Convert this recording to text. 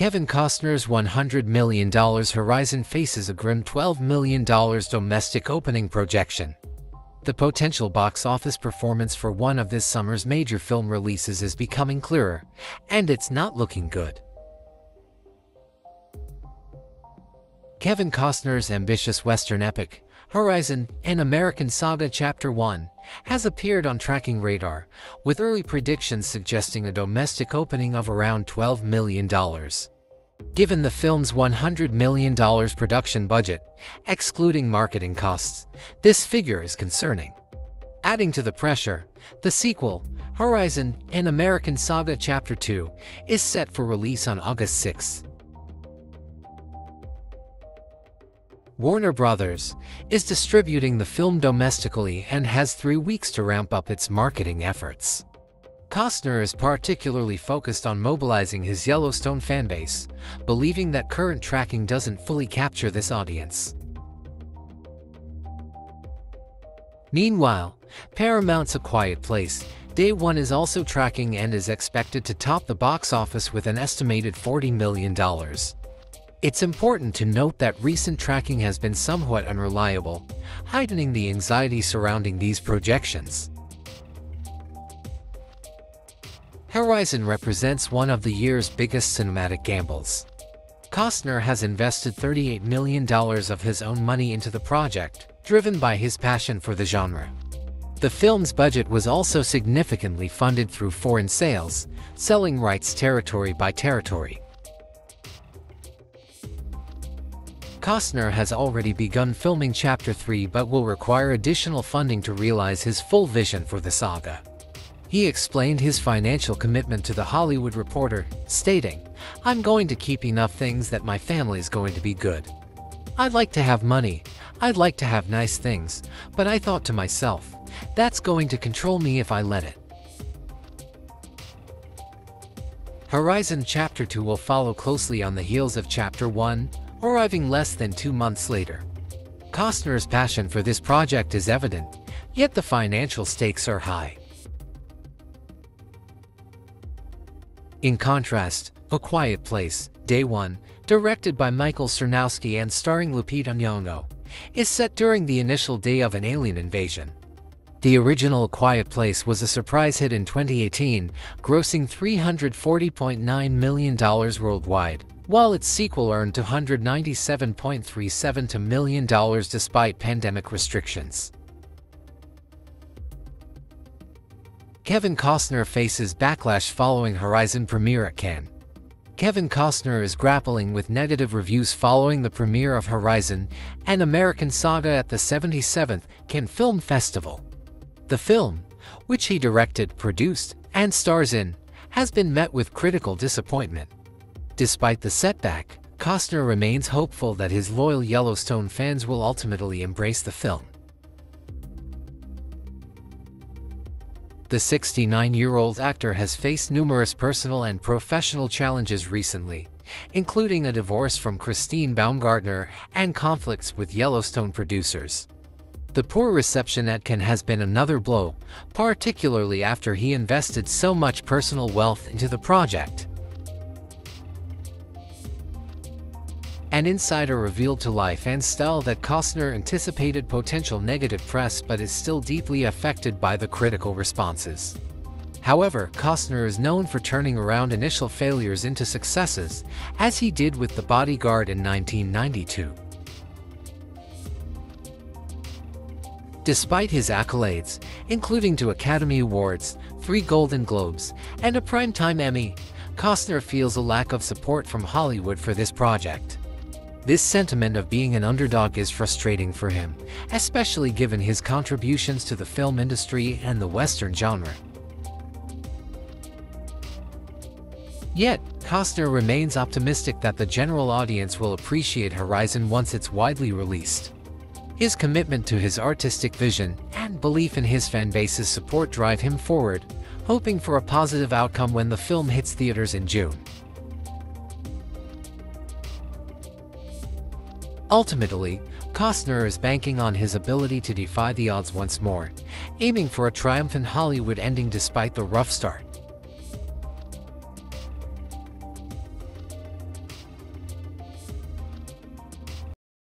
Kevin Costner's $100 million Horizon faces a grim $12 million domestic opening projection. The potential box office performance for one of this summer's major film releases is becoming clearer, and it's not looking good. Kevin Costner's ambitious Western epic, Horizon: An American Saga Chapter 1, has appeared on tracking radar, with early predictions suggesting a domestic opening of around $12 million. Given the film's $100 million production budget, excluding marketing costs, this figure is concerning. Adding to the pressure, the sequel, Horizon: An American Saga Chapter 2, is set for release on August 6. Warner Brothers is distributing the film domestically and has 3 weeks to ramp up its marketing efforts. Costner is particularly focused on mobilizing his Yellowstone fanbase, believing that current tracking doesn't fully capture this audience. Meanwhile, Paramount's A Quiet Place: Day One is also tracking and is expected to top the box office with an estimated $40 million. It's important to note that recent tracking has been somewhat unreliable, heightening the anxiety surrounding these projections. Horizon represents one of the year's biggest cinematic gambles. Costner has invested $38 million of his own money into the project, driven by his passion for the genre. The film's budget was also significantly funded through foreign sales, selling rights territory by territory. Costner has already begun filming Chapter 3 but will require additional funding to realize his full vision for the saga. He explained his financial commitment to The Hollywood Reporter, stating, "I'm going to keep enough things that my family is going to be good. I'd like to have money, I'd like to have nice things, but I thought to myself, that's going to control me if I let it." Horizon Chapter 2 will follow closely on the heels of Chapter 1, arriving less than 2 months later. Costner's passion for this project is evident, yet the financial stakes are high. In contrast, A Quiet Place: Day One, directed by Michael Sarnoski and starring Lupita Nyong'o, is set during the initial day of an alien invasion. The original A Quiet Place was a surprise hit in 2018, grossing $340.9 million worldwide, while its sequel earned $297.37 million despite pandemic restrictions. Kevin Costner faces backlash following Horizon premiere at Cannes. Kevin Costner is grappling with negative reviews following the premiere of Horizon: An American Saga at the 77th Cannes Film Festival. The film, which he directed, produced, and stars in, has been met with critical disappointment. Despite the setback, Costner remains hopeful that his loyal Yellowstone fans will ultimately embrace the film. The 69-year-old actor has faced numerous personal and professional challenges recently, including a divorce from Christine Baumgartner and conflicts with Yellowstone producers. The poor reception at Cannes has been another blow, particularly after he invested so much personal wealth into the project. An insider revealed to Life and Style that Costner anticipated potential negative press but is still deeply affected by the critical responses. However, Costner is known for turning around initial failures into successes, as he did with The Bodyguard in 1992. Despite his accolades, including 2 Academy Awards, 3 Golden Globes, and a Primetime Emmy, Costner feels a lack of support from Hollywood for this project. This sentiment of being an underdog is frustrating for him, especially given his contributions to the film industry and the Western genre. Yet, Costner remains optimistic that the general audience will appreciate Horizon once it's widely released. His commitment to his artistic vision and belief in his fanbase's support drive him forward, hoping for a positive outcome when the film hits theaters in June. Ultimately, Costner is banking on his ability to defy the odds once more, aiming for a triumphant Hollywood ending despite the rough start.